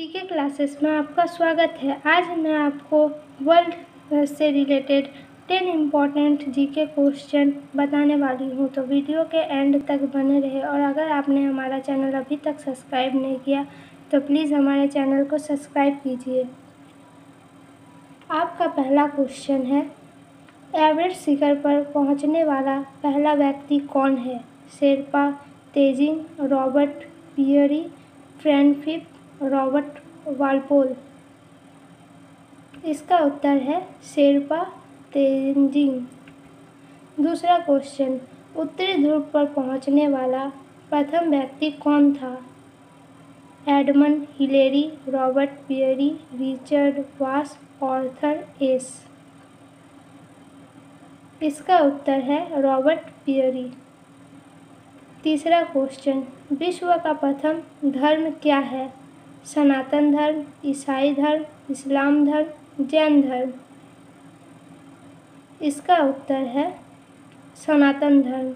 GK classes में आपका स्वागत है। आज मैं आपको वर्ल्ड से रिलेटेड 10 इम्पॉर्टेंट जीके क्वेश्चन बताने वाली हूं, तो वीडियो के एंड तक बने रहे। और अगर आपने हमारा चैनल अभी तक सब्सक्राइब नहीं किया तो प्लीज़ हमारे चैनल को सब्सक्राइब कीजिए। आपका पहला क्वेश्चन है, एवरेस्ट शिखर पर पहुंचने वाला पहला व्यक्ति कौन है? Sherpa Tenzing, Robert Peary, friendship, Robert Walpole. इसका उत्तर है शेरपा तेंजिंग। दूसरा क्वेश्चन, उत्तरी ध्रुव पर पहुंचने वाला प्रथम व्यक्ति कौन था? Edmund Hillary, Robert Peary, Richard Vass, Arthur S. इसका उत्तर है रॉबर्ट पियरी। तीसरा क्वेश्चन, विश्व का प्रथम धर्म क्या है? सनातन धर्म, ईसाई धर्म, इस्लाम धर्म, जैन धर्म। इसका उत्तर है सनातन धर्म।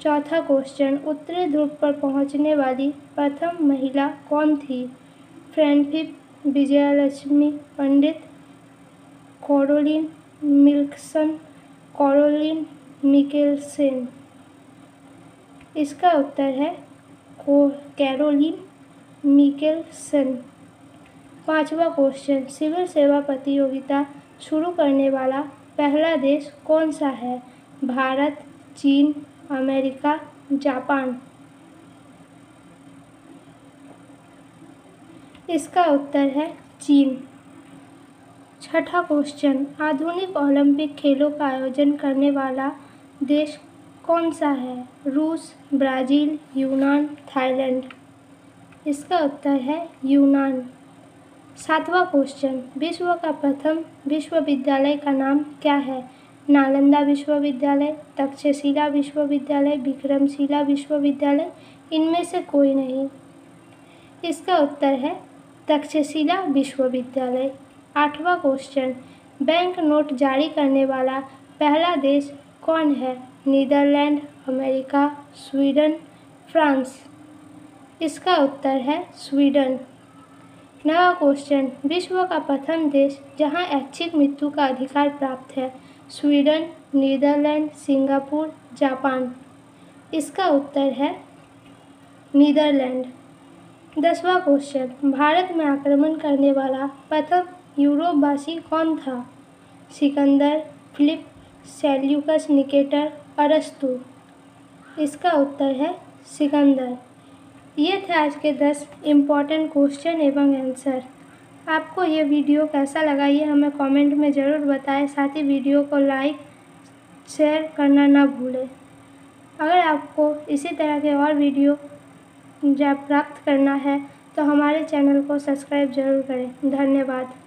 चौथा क्वेश्चन, उत्तरी ध्रुव पर पहुंचने वाली प्रथम महिला कौन थी? Friendship, Vijayalakshmi Pandit, Caroline Michaelson, Caroline Michaelson. इसका उत्तर है कैरोलीन माइकलसन। पांचवा क्वेश्चन, सिविल सेवा प्रतियोगिता शुरू करने वाला पहला देश कौन सा है? भारत, चीन, अमेरिका, जापान। इसका उत्तर है चीन। छठा क्वेश्चन, आधुनिक ओलंपिक खेलों का आयोजन करने वाला देश कौन सा है? रूस, ब्राज़ील, यूनान, थाईलैंड। इसका उत्तर है यूनान। सातवां क्वेश्चन, विश्व का प्रथम विश्वविद्यालय का नाम क्या है? नालंदा विश्वविद्यालय, तक्षशिला विश्वविद्यालय, विक्रमशिला विश्वविद्यालय, इनमें से कोई नहीं। इसका उत्तर है तक्षशिला विश्वविद्यालय। आठवां क्वेश्चन, बैंक नोट जारी करने वाला पहला देश कौन है? Netherland, America, Sweden, France. इसका उत्तर है स्वीडन। नवा क्वेश्चन, विश्व का प्रथम देश जहां ऐच्छिक मृत्यु का अधिकार प्राप्त है? Sweden, Netherland, Singapore, Japan. इसका उत्तर है नीदरलैंड। दसवां क्वेश्चन, भारत में आक्रमण करने वाला प्रथम यूरोपवासी कौन था? सिकंदर, फिलिप, सेल्यूकस निकेटर, अरस्तु। इसका उत्तर है सिकंदर। ये थे आज के 10 इम्पॉर्टेंट क्वेश्चन एवं आंसर। आपको ये वीडियो कैसा लगा ये हमें कमेंट में ज़रूर बताएं, साथ ही वीडियो को लाइक शेयर करना ना भूलें। अगर आपको इसी तरह के और वीडियो प्राप्त करना है तो हमारे चैनल को सब्सक्राइब जरूर करें। धन्यवाद।